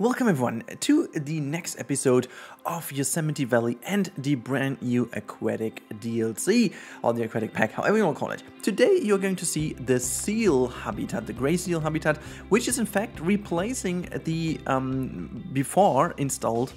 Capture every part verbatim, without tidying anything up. Welcome everyone to the next episode of Yosemite Valley and the brand new Aquatic D L C, or the Aquatic Pack, however you want to call it. Today you're going to see the seal habitat, the gray seal habitat, which is in fact replacing the um, before installed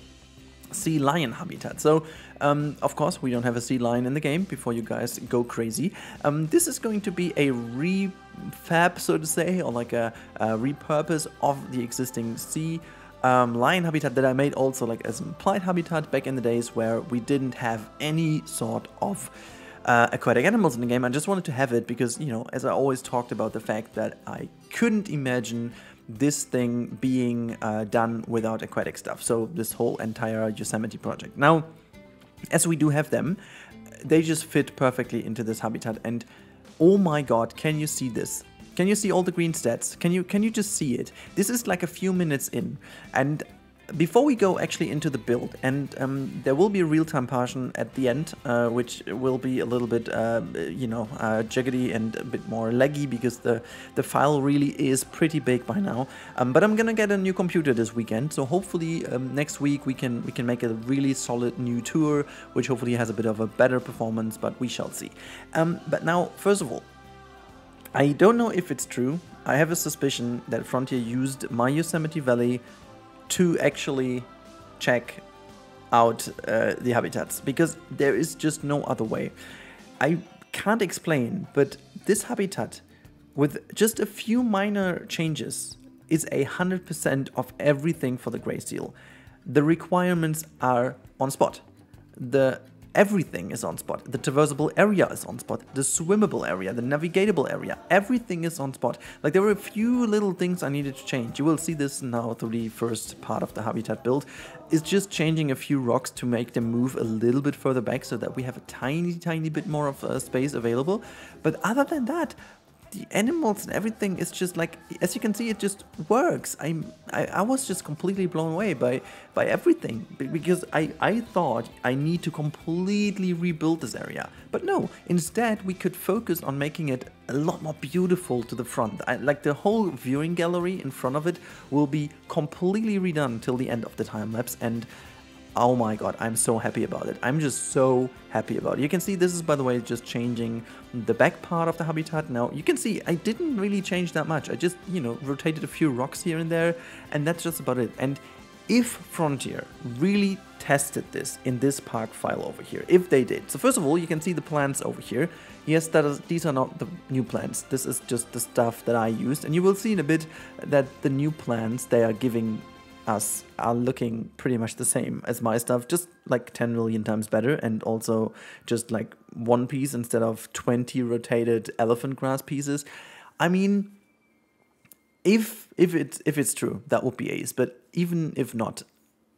sea lion habitat. So um, of course we don't have a sea lion in the game before you guys go crazy. Um, this is going to be a refab, so to say, or like a, a repurpose of the existing sea um, lion habitat that I made also like as an implied habitat back in the days where we didn't have any sort of Uh, aquatic animals in the game. I just wanted to have it because, you know, as I always talked about the fact that I couldn't imagine this thing being uh, done without aquatic stuff. So this whole entire Yosemite project. Now, as we do have them, they just fit perfectly into this habitat. And oh my god, can you see this? Can you see all the green stats? Can you, can you just see it? This is like a few minutes in. And before we go actually into the build, and um, there will be a real-time portion at the end, uh, which will be a little bit, uh, you know, uh, jiggity and a bit more laggy because the, the file really is pretty big by now. Um, but I'm gonna get a new computer this weekend, so hopefully um, next week we can we can make a really solid new tour, which hopefully has a bit of a better performance, but we shall see. Um, but now, first of all, I don't know if it's true. I have a suspicion that Frontier used my Yosemite Valley to actually check out uh, the habitats, because there is just no other way. I can't explain, but this habitat, with just a few minor changes, is a hundred percent of everything for the gray seal. The requirements are on spot. The everything is on spot. The traversable area is on spot. The swimmable area, the navigatable area, everything is on spot. Like, there were a few little things I needed to change. You will see this now through the first part of the habitat build. It's just changing a few rocks to make them move a little bit further back so that we have a tiny, tiny bit more of uh, space available. But other than that, the animals and everything is just like, as you can see, it just works. I'm, I I was just completely blown away by by everything, because I, I thought I need to completely rebuild this area. But no, instead we could focus on making it a lot more beautiful to the front. I, like the whole viewing gallery in front of it will be completely redone till the end of the time lapse, and oh my god, I'm so happy about it. I'm just so happy about it. You can see this is, by the way, just changing the back part of the habitat. Now, you can see I didn't really change that much. I just, you know, rotated a few rocks here and there, and that's just about it. And if Frontier really tested this in this park file over here, if they did. So first of all, you can see the plants over here. Yes, that is, these are not the new plants. This is just the stuff that I used. And you will see in a bit that the new plants they are giving us are looking pretty much the same as my stuff, just like ten million times better, and also just like one piece instead of twenty rotated elephant grass pieces. I mean, if if it's if it's true, that would be ace. But even if not,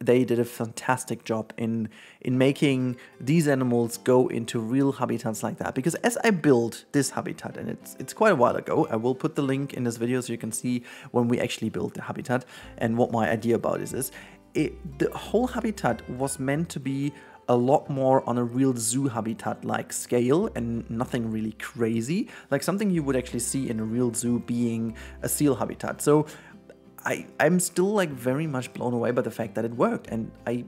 they did a fantastic job in in making these animals go into real habitats like that. Because as I build this habitat, and it's it's quite a while ago, I will put the link in this video so you can see when we actually build the habitat and what my idea about this is. It, the whole habitat was meant to be a lot more on a real zoo habitat-like scale, and nothing really crazy, like something you would actually see in a real zoo being a seal habitat. So I, I'm still like very much blown away by the fact that it worked. And I,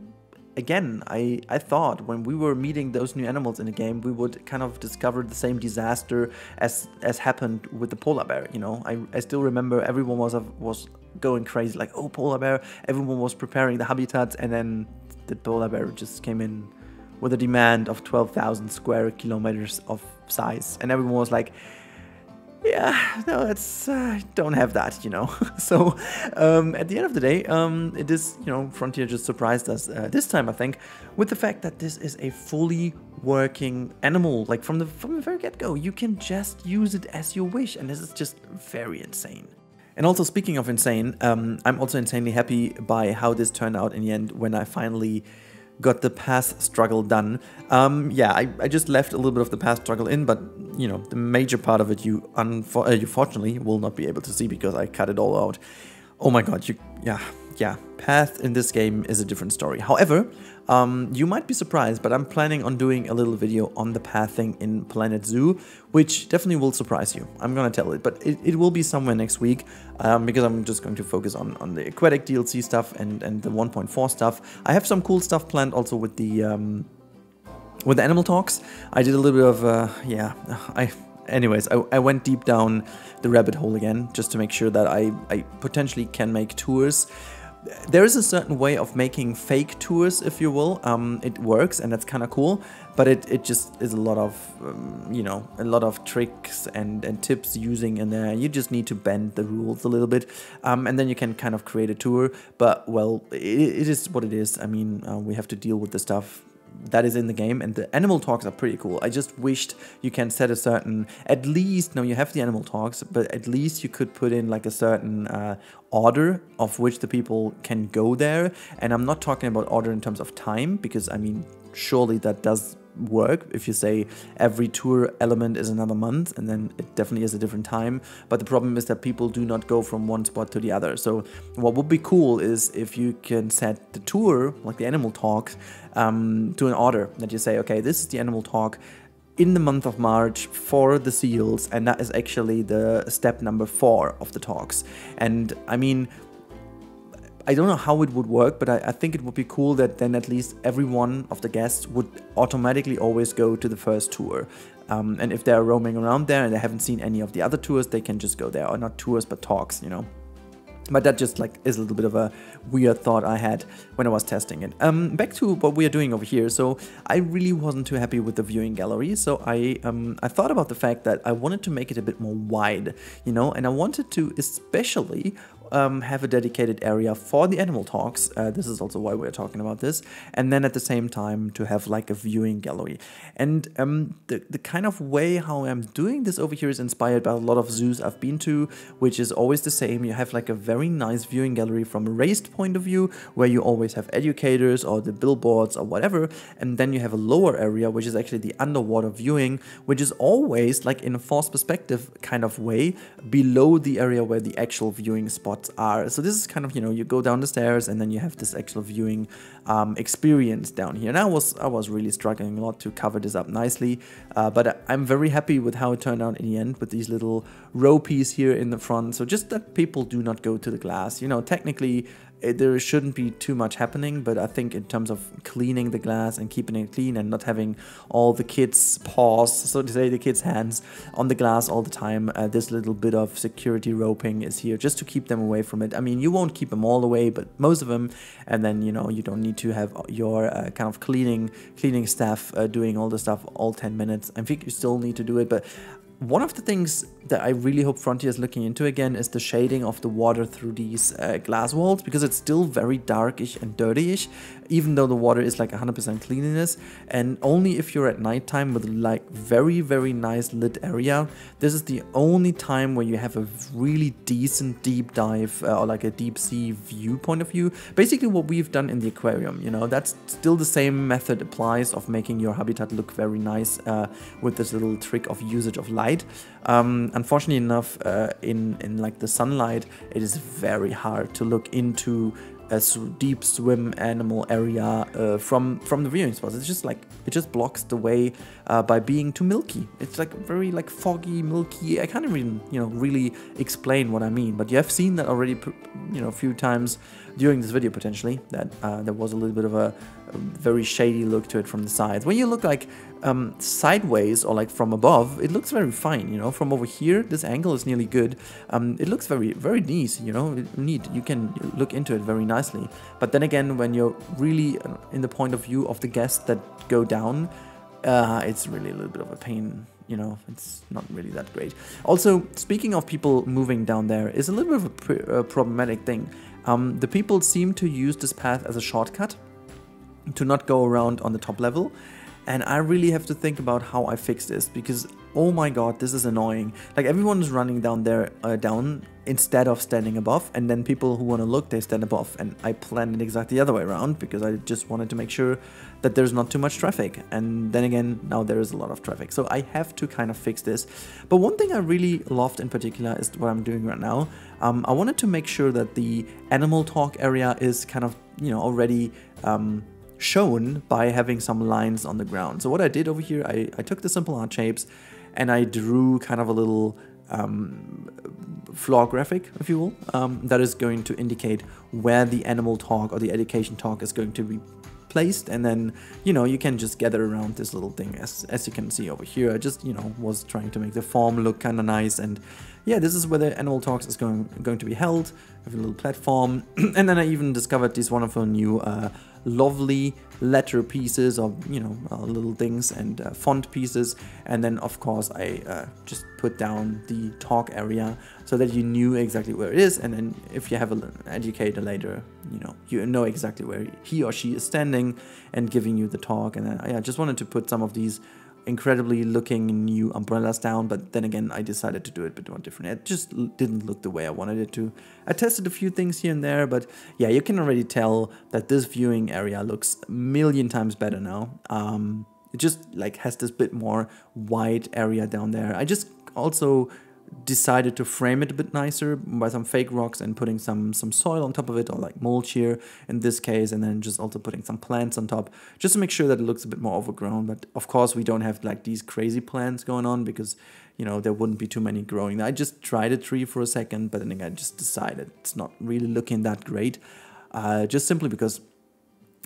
again, I, I thought when we were meeting those new animals in the game, we would kind of discover the same disaster as as happened with the polar bear, you know. I, I still remember everyone was, was going crazy, like, oh, polar bear, everyone was preparing the habitats, and then the polar bear just came in with a demand of twelve thousand square kilometers of size, and everyone was like, yeah, no, that's, I uh, don't have that, you know. So um, at the end of the day, um, it is, you know, Frontier just surprised us uh, this time, I think, with the fact that this is a fully working animal. Like from the, from the very get-go, you can just use it as you wish. And this is just very insane. And also, speaking of insane, um, I'm also insanely happy by how this turned out in the end when I finally got the path struggle done. Um, yeah, I, I just left a little bit of the path struggle in, but you know, the major part of it you unfor uh, you fortunately will not be able to see because I cut it all out. Oh my god, you, yeah, yeah, path in this game is a different story. However, Um, you might be surprised, but I'm planning on doing a little video on the pathing in Planet Zoo, which definitely will surprise you. I'm gonna tell it, but it, it will be somewhere next week, um, because I'm just going to focus on, on the Aquatic D L C stuff and, and the one point four stuff. I have some cool stuff planned also with the, um, with the animal talks. I did a little bit of, uh, yeah, I... Anyways, I, I went deep down the rabbit hole again, just to make sure that I, I potentially can make tours. There is a certain way of making fake tours, if you will. Um, it works, and that's kind of cool, but it, it just is a lot of, um, you know, a lot of tricks and, and tips using in there. You just need to bend the rules a little bit, um, and then you can kind of create a tour. But, well, it, it is what it is. I mean, uh, we have to deal with the stuff that is in the game, and the animal talks are pretty cool. I just wished you can set a certain, at least, no, you have the animal talks, but at least you could put in like a certain uh, order of which the people can go there. And I'm not talking about order in terms of time, because I mean, surely that does work. If you say every tour element is another month, and then it definitely is a different time. But the problem is that people do not go from one spot to the other. So what would be cool is if you can set the tour, like the animal talks, um, to an order that you say, okay, this is the animal talk in the month of March for the seals, and that is actually the step number four of the talks. And I mean, I don't know how it would work, but I, I think it would be cool that then at least every one of the guests would automatically always go to the first tour. Um, and if they're roaming around there and they haven't seen any of the other tours, they can just go there. Or not tours, but talks, you know. But that just like is a little bit of a weird thought I had when I was testing it. Um, back to what we are doing over here. So I really wasn't too happy with the viewing gallery. So I um, I thought about the fact that I wanted to make it a bit more wide, you know, and I wanted to especially um, have a dedicated area for the animal talks. Uh, this is also why we're talking about this. And then at the same time to have like a viewing gallery. And um, the, the kind of way how I'm doing this over here is inspired by a lot of zoos I've been to, which is always the same. You have like a very Very nice viewing gallery from a raised point of view, where you always have educators or the billboards or whatever, and then you have a lower area, which is actually the underwater viewing, which is always like in a forced perspective kind of way below the area where the actual viewing spots are. So this is kind of, you know, you go down the stairs and then you have this actual viewing um, experience down here. And I was I was really struggling a lot to cover this up nicely, uh, but I'm very happy with how it turned out in the end with these little row piece here in the front. So just that people do not go to the glass. You know, technically it, there shouldn't be too much happening, but I think in terms of cleaning the glass and keeping it clean and not having all the kids' paws, so to say, the kids' hands on the glass all the time, uh, this little bit of security roping is here just to keep them away from it. I mean, you won't keep them all away, but most of them, and then, you know, you don't need to have your uh, kind of cleaning cleaning staff uh, doing all the stuff all ten minutes. I think you still need to do it, but one of the things that I really hope Frontier is looking into again is the shading of the water through these uh, glass walls, because it's still very darkish and dirtyish, even though the water is like one hundred percent cleanliness. And only if you're at nighttime with like very, very nice lit area, this is the only time where you have a really decent deep dive uh, or like a deep sea view point of view. Basically what we've done in the aquarium, you know, that's still the same method applies of making your habitat look very nice uh, with this little trick of usage of light. Um, unfortunately enough, uh, in, in like the sunlight, it is very hard to look into a deep swim animal area uh, from from the viewing spots. It's just like it just blocks the way uh, by being too milky. It's like very like foggy, milky. I can't even, you know, really explain what I mean, but you have seen that already, you know, a few times during this video potentially, that uh, there was a little bit of a, a very shady look to it from the sides. When you look like um, sideways or like from above, it looks very fine, you know. From over here, this angle is nearly good. Um, it looks very, very nice, you know, neat. You can look into it very nicely. But then again, when you're really in the point of view of the guests that go down, uh, it's really a little bit of a pain. You know, it's not really that great. Also, speaking of people moving down there, is a little bit of a pr uh, problematic thing. Um, the people seem to use this path as a shortcut to not go around on the top level. And I really have to think about how I fix this, because, oh my god, this is annoying. Like, everyone is running down there, uh, down instead of standing above. And then people who want to look, they stand above. And I planned it exactly the other way around, because I just wanted to make sure that there's not too much traffic. And then again, now there is a lot of traffic. So I have to kind of fix this. But one thing I really loved in particular is what I'm doing right now. Um, I wanted to make sure that the animal talk area is kind of, you know, already... Um, shown by having some lines on the ground. So what I did over here, I, I took the simple art shapes and I drew kind of a little um, floor graphic, if you will, um, that is going to indicate where the animal talk or the education talk is going to be placed. And then, you know, you can just gather around this little thing, as, as you can see over here. I just, you know, was trying to make the form look kind of nice. And yeah, this is where the animal talks is going, going to be held, with a little platform. And then I even discovered these wonderful new uh, lovely letter pieces, or, you know, uh, little things and uh, font pieces. And then, of course, I uh, just put down the talk area so that you knew exactly where it is. And then if you have an educator later, you know, you know exactly where he or she is standing and giving you the talk. And then, yeah, I just wanted to put some of these incredibly looking new umbrellas down, but then again, I decided to do it a bit more different. It just didn't look the way I wanted it to. I tested a few things here and there, but yeah, you can already tell that this viewing area looks a million times better now. Um, it just like has this bit more wide area down there. I just also decided to frame it a bit nicer by some fake rocks and putting some some soil on top of it, or like mulch here in this case, and then just also putting some plants on top, just to make sure that it looks a bit more overgrown. But of course we don't have like these crazy plants going on, because, you know, there wouldn't be too many growing. I just tried a tree for a second, but then I just decided it's not really looking that great, uh, just simply because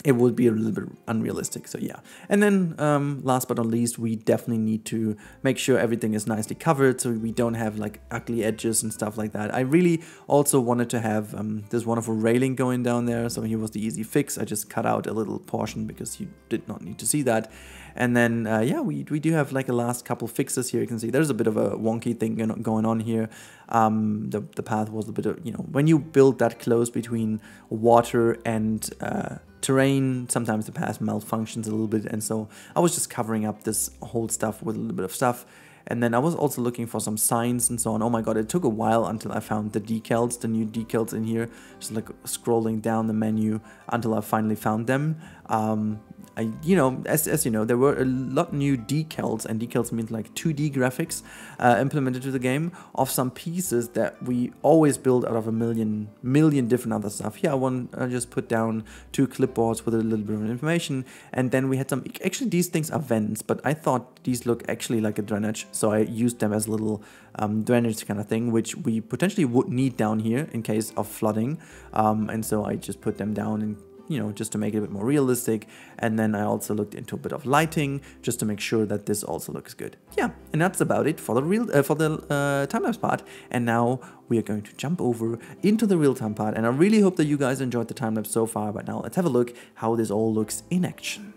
it would be a little bit unrealistic. So yeah. And then um, last but not least, we definitely need to make sure everything is nicely covered, so we don't have like ugly edges and stuff like that. I really also wanted to have um, this wonderful railing going down there. So here was the easy fix. I just cut out a little portion because you did not need to see that. And then uh, yeah, we, we do have like a last couple fixes here. You can see there's a bit of a wonky thing going on here. Um, the, the path was a bit of, you know, when you build that close between water and uh, terrain, sometimes the path malfunctions a little bit, and so I was just covering up this whole stuff with a little bit of stuff. And then I was also looking for some signs and so on. Oh my god, it took a while until I found the decals, the new decals in here. Just like scrolling down the menu until I finally found them. Um, I, you know, as, as you know, there were a lot new decals, and decals means like two D graphics uh, implemented to the game of some pieces that we always build out of a million, million different other stuff. Here I, want, I just put down two clipboards with a little bit of information, and then we had some, actually these things are vents, but I thought these look actually like a drainage, so I used them as a little um, drainage kind of thing, which we potentially would need down here in case of flooding, um, and so I just put them down and, you know, just to make it a bit more realistic. And then I also looked into a bit of lighting just to make sure that this also looks good. Yeah, and that's about it for the real uh, for the uh, time-lapse part. And now we are going to jump over into the real-time part, and I really hope that you guys enjoyed the time-lapse so far. But now let's have a look how this all looks in action.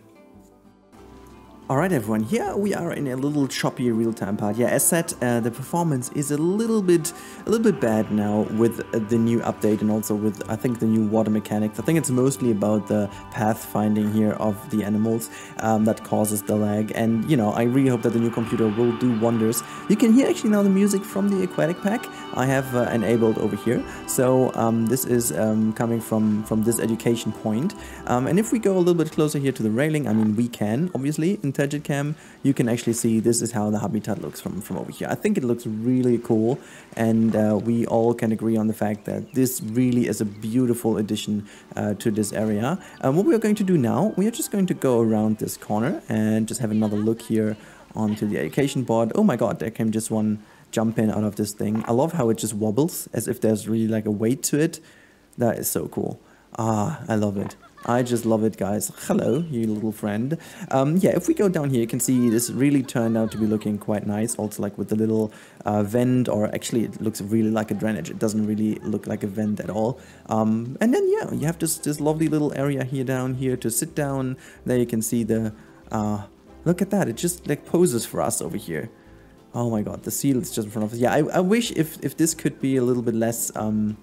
Alright everyone, here we are in a little choppy real-time part. Yeah, as said, uh, the performance is a little bit a little bit bad now with uh, the new update, and also with, I think, the new water mechanics. I think it's mostly about the pathfinding here of the animals um, that causes the lag. And, you know, I really hope that the new computer will do wonders. You can hear actually now the music from the Aquatic Pack I have uh, enabled over here. So um, this is um, coming from, from this education point. Um, and if we go a little bit closer here to the railing, I mean, we can, obviously, Cam, you can actually see this is how the habitat looks from, from over here. I think it looks really cool, and uh, we all can agree on the fact that this really is a beautiful addition uh, to this area. Um, what we are going to do now, we are just going to go around this corner and just have another look here onto the education board. Oh my god, there came just one jump in out of this thing. I love how it just wobbles as if there's really like a weight to it. That is so cool. Ah, I love it. I just love it, guys. Hello, you little friend. Um, yeah, if we go down here, you can see this really turned out to be looking quite nice. Also, like with the little uh, vent, or actually it looks really like a drainage. It doesn't really look like a vent at all. Um, and then, yeah, you have this, this lovely little area here down here to sit down. There you can see the... Uh, look at that. It just like poses for us over here. Oh my god, the seal is just in front of us. Yeah, I, I wish if, if this could be a little bit less... Um,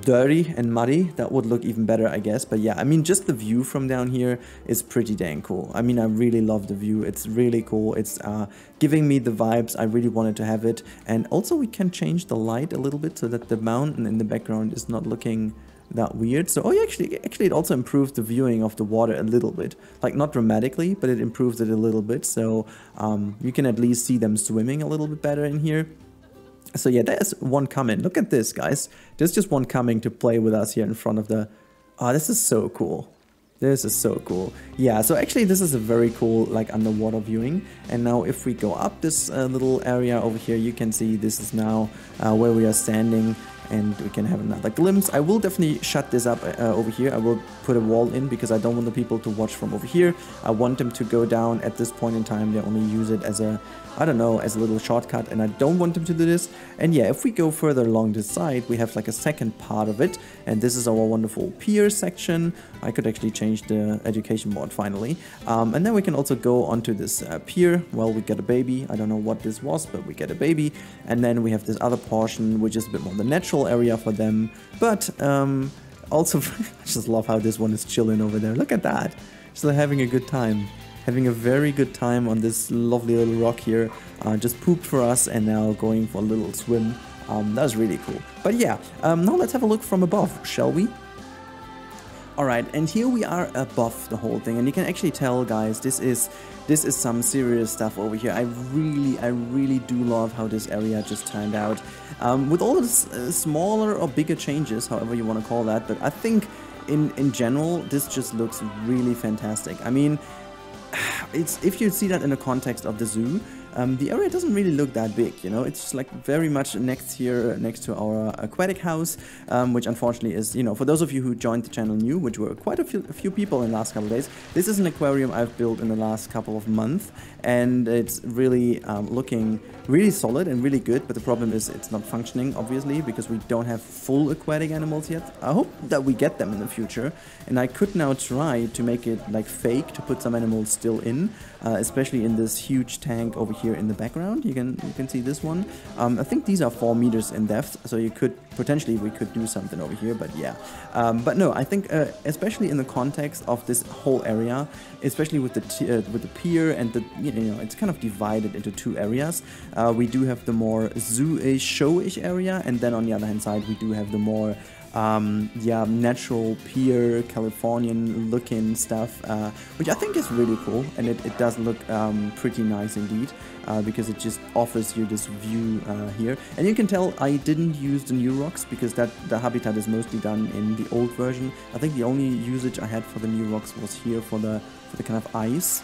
dirty and muddy, that would look even better, I guess. But yeah, I mean, just the view from down here is pretty dang cool. I mean, I really love the view. It's really cool. It's uh, giving me the vibes. I really wanted to have it. And also we can change the light a little bit so that the mountain in the background is not looking that weird. So, oh yeah, actually, actually it also improved the viewing of the water a little bit. Like, not dramatically, but it improved it a little bit. So um, you can at least see them swimming a little bit better in here. So yeah, there's one coming. Look at this, guys. There's just one coming to play with us here in front of the... Oh, this is so cool. This is so cool. Yeah, so actually this is a very cool like underwater viewing. And now if we go up this uh, little area over here, you can see this is now uh, where we are standing, and we can have another glimpse. I will definitely shut this up uh, over here. I will put a wall in because I don't want the people to watch from over here. I want them to go down at this point in time. They only use it as a, I don't know, as a little shortcut, and I don't want them to do this. And yeah, if we go further along this side, we have like a second part of it, and this is our wonderful pier section. I could actually change the education board finally. Um, and then we can also go onto this uh, pier. Well, we get a baby. I don't know what this was, but we get a baby. And then we have this other portion, which is a bit more the natural area for them. But um, also, I just love how this one is chilling over there. Look at that. Still having a good time. Having a very good time on this lovely little rock here, uh, just pooped for us and now going for a little swim. Um, that was really cool. But yeah, um, now let's have a look from above, shall we? Alright, and here we are above the whole thing, and you can actually tell, guys, this is this is some serious stuff over here. I really, I really do love how this area just turned out. Um, with all the uh, smaller or bigger changes, however you want to call that, but I think in, in general, this just looks really fantastic. I mean, it's, if you see that in the context of the zoo, um, the area doesn't really look that big, you know. It's just like very much next here, next to our aquatic house, um, which unfortunately is, you know, for those of you who joined the channel new, which were quite a few, a few people in the last couple of days, this is an aquarium I've built in the last couple of months, and it's really um, looking really solid and really good, but the problem is it's not functioning, obviously, because we don't have full aquatic animals yet. I hope that we get them in the future, and I could now try to make it like fake, to put some animals still in, uh, especially in this huge tank over here in the background. You can you can see this one. Um, I think these are four meters in depth, so you could potentially we could do something over here. But yeah, um, but no, I think uh, especially in the context of this whole area, especially with the t uh, with the pier and the you know it's kind of divided into two areas. Uh, we do have the more zoo-ish, show-ish area, and then on the other hand side we do have the more Um, yeah, natural pier, Californian looking stuff, uh, which I think is really cool, and it, it does look um, pretty nice indeed, uh, because it just offers you this view uh, here. And you can tell I didn't use the new rocks, because that the habitat is mostly done in the old version. I think the only usage I had for the new rocks was here for the, for the kind of ice.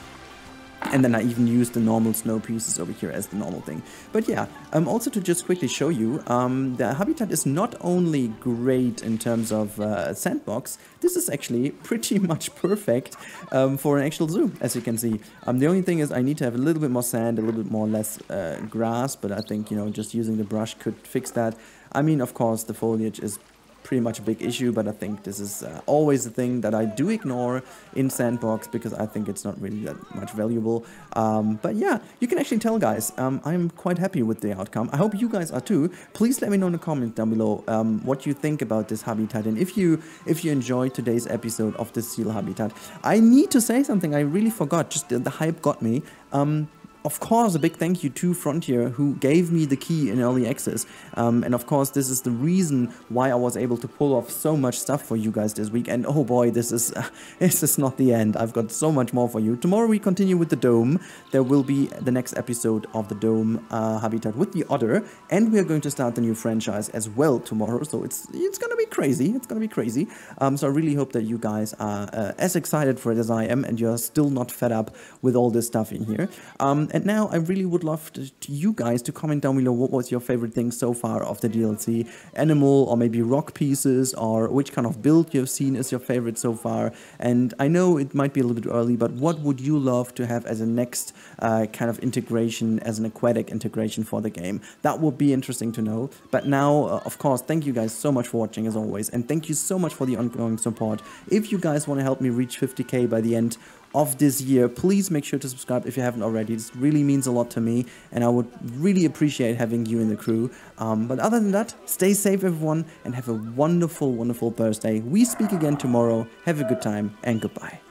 And then I even used the normal snow pieces over here as the normal thing. But yeah, um, also to just quickly show you, um, the habitat is not only great in terms of uh, sandbox, this is actually pretty much perfect um, for an actual zoo, as you can see. Um, the only thing is I need to have a little bit more sand, a little bit more less uh, grass, but I think, you know, just using the brush could fix that. I mean, of course, the foliage is pretty much a big issue, but I think this is uh, always the thing that I do ignore in Sandbox, because I think it's not really that much valuable. Um, but yeah, you can actually tell, guys, um, I'm quite happy with the outcome. I hope you guys are too. Please let me know in the comments down below um, what you think about this habitat, and if you if you enjoyed today's episode of the seal habitat. I need to say something I really forgot, just the, the hype got me. Um, Of course, a big thank you to Frontier, who gave me the key in early access. Um, and of course, this is the reason why I was able to pull off so much stuff for you guys this week. And oh boy, this is uh, this is not the end. I've got so much more for you. Tomorrow we continue with the Dome. There will be the next episode of the Dome uh, Habitat with the Otter. And we are going to start the new franchise as well tomorrow. So it's it's going to be crazy. It's going to be crazy. Um, so I really hope that you guys are uh, as excited for it as I am, and you're still not fed up with all this stuff in here. Um, And now I really would love to, to you guys to comment down below what was your favorite thing so far of the D L C. Animal, or maybe rock pieces, or which kind of build you've seen is your favorite so far. And I know it might be a little bit early, but what would you love to have as a next uh, kind of integration, as an aquatic integration for the game? That would be interesting to know. But now, uh, of course, thank you guys so much for watching as always. And thank you so much for the ongoing support. If you guys want to help me reach fifty K by the end of this year, please make sure to subscribe if you haven't already. This really means a lot to me, and I would really appreciate having you in the crew. Um, but other than that, stay safe everyone, and have a wonderful, wonderful Thursday. We speak again tomorrow. Have a good time, and goodbye.